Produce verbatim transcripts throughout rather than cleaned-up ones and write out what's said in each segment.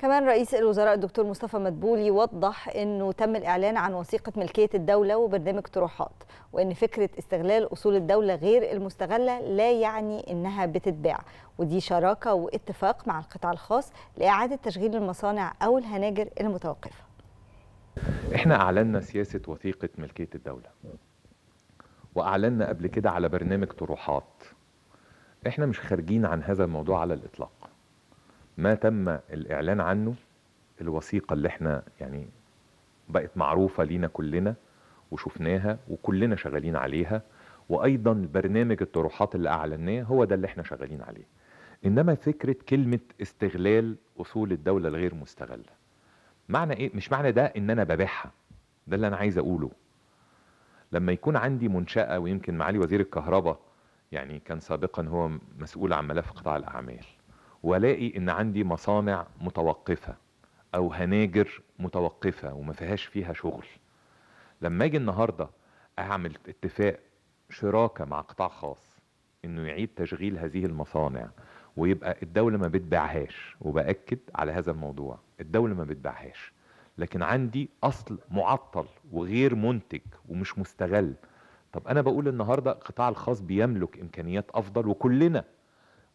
كمان رئيس الوزراء الدكتور مصطفى مدبولي وضح أنه تم الإعلان عن وثيقة ملكية الدولة وبرنامج طروحات، وأن فكرة استغلال أصول الدولة غير المستغلة لا يعني أنها بتتباع، ودي شراكة واتفاق مع القطاع الخاص لإعادة تشغيل المصانع أو الهناجر المتوقفة. إحنا أعلنا سياسة وثيقة ملكية الدولة، وأعلنا قبل كده على برنامج طروحات. إحنا مش خارجين عن هذا الموضوع على الإطلاق. ما تم الإعلان عنه الوثيقة اللي احنا يعني بقت معروفة لينا كلنا وشفناها وكلنا شغالين عليها، وأيضا برنامج الطروحات اللي أعلناه هو ده اللي احنا شغالين عليه. إنما فكرة كلمة استغلال أصول الدولة الغير مستغلة معنى إيه؟ مش معنى ده إن أنا ببيعها، ده اللي أنا عايز أقوله. لما يكون عندي منشأة، ويمكن معالي وزير الكهرباء يعني كان سابقا هو مسؤول عن ملف قطاع الأعمال، والاقي ان عندي مصانع متوقفه او هناجر متوقفه وما فيهاش فيها شغل، لما اجي النهارده اعمل اتفاق شراكه مع قطاع خاص انه يعيد تشغيل هذه المصانع، ويبقى الدوله ما بتبيعهاش. وباكد على هذا الموضوع، الدوله ما بتبيعهاش، لكن عندي اصل معطل وغير منتج ومش مستغل. طب انا بقول النهارده القطاع الخاص بيملك امكانيات افضل وكلنا،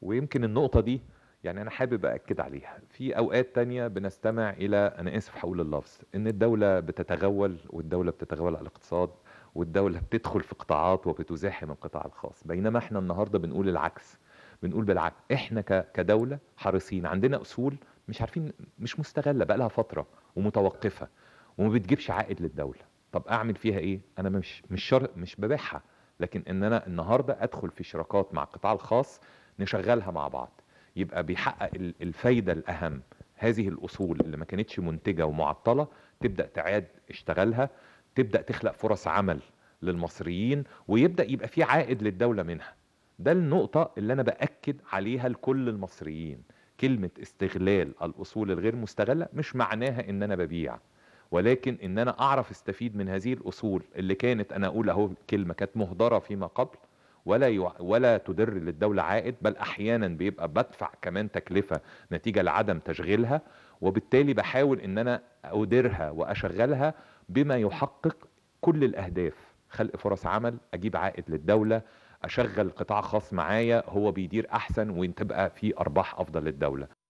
ويمكن النقطه دي يعني أنا حابب أأكد عليها. في أوقات تانية بنستمع إلى، أنا آسف هقول اللفظ، إن الدولة بتتغول، والدولة بتتغول على الاقتصاد، والدولة بتدخل في قطاعات وبتزاحم القطاع الخاص، بينما إحنا النهاردة بنقول العكس. بنقول بالعكس، إحنا كدولة حريصين، عندنا أصول مش عارفين، مش مستغلة بقى لها فترة ومتوقفة وما بتجيبش عائد للدولة. طب أعمل فيها إيه؟ أنا مش مش شر... مش ببيعها، لكن إن أنا النهاردة أدخل في شراكات مع القطاع الخاص نشغلها مع بعض، يبقى بيحقق الفايدة الأهم. هذه الأصول اللي ما كانتش منتجة ومعطلة تبدأ تعاد اشتغلها، تبدأ تخلق فرص عمل للمصريين، ويبدأ يبقى في عائد للدولة منها. ده النقطة اللي أنا بأكد عليها لكل المصريين. كلمة استغلال الأصول الغير مستغلة مش معناها إن أنا ببيع، ولكن إن أنا أعرف استفيد من هذه الأصول اللي كانت، أنا أقول أهو كلمة كانت مهدرة فيما قبل، ولا يو... ولا تدر للدولة عائد، بل أحيانا بيبقى بدفع كمان تكلفة نتيجة لعدم تشغيلها، وبالتالي بحاول إن أنا أديرها وأشغلها بما يحقق كل الأهداف: خلق فرص عمل، أجيب عائد للدولة، أشغل قطاع خاص معايا هو بيدير أحسن، وإن تبقى في أرباح أفضل للدولة.